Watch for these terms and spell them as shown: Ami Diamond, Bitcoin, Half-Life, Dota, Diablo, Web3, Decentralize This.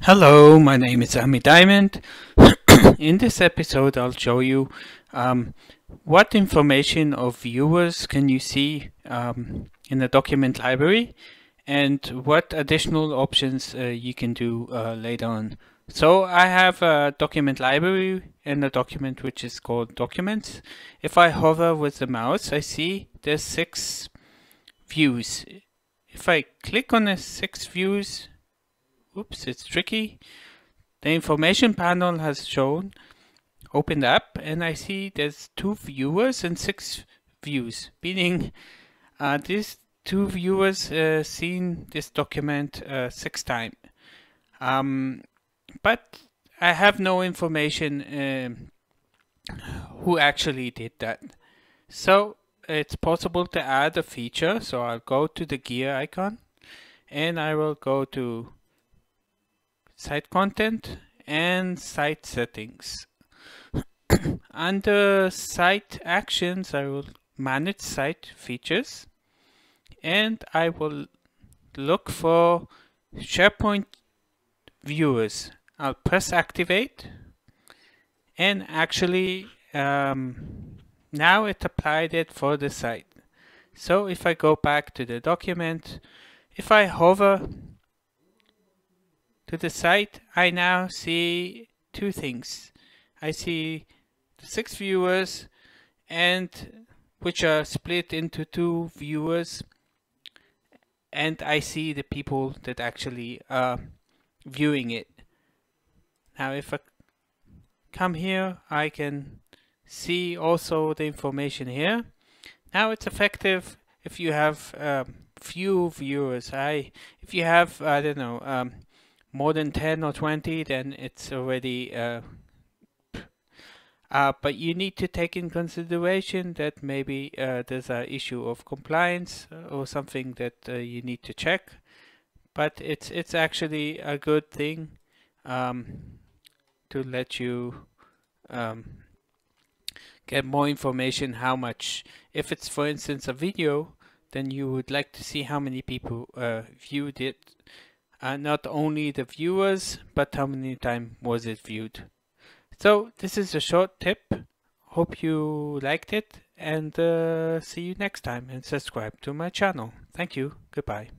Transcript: Hello, my name is Ami Diamond. In this episode I'll show you what information of viewers can you see in a document library and what additional options you can do later on. So I have a document library and a document which is called documents. If I hover with the mouse, I see there's 6 views. If I click on the 6 views, oops, it's tricky. The information panel has opened up, and I see there's 2 viewers and 6 views, meaning these 2 viewers seen this document 6 times. But I have no information who actually did that. So it's possible to add a feature. So I'll go to the gear icon, and I will go to site content and site settings. Under site actions, I will manage site features, and I will look for SharePoint viewers. I'll press activate, and actually now it applied it for the site. So if I go back to the document, if I hover to the site, I now see 2 things. I see the 6 viewers, and which are split into 2 viewers, and I see the people that actually are viewing it. Now if I come here, I can see also the information here. Now it's effective if you have few viewers. If you have, I don't know, more than 10 or 20, then it's already but you need to take in consideration that maybe there's an issue of compliance or something that you need to check. But it's actually a good thing to let you get more information how much. If it's, for instance, a video, then you would like to see how many people viewed it. Not only the viewers, but how many times was it viewed. So this is a short tip. Hope you liked it, and see you next time, and subscribe to my channel. Thank you. Goodbye.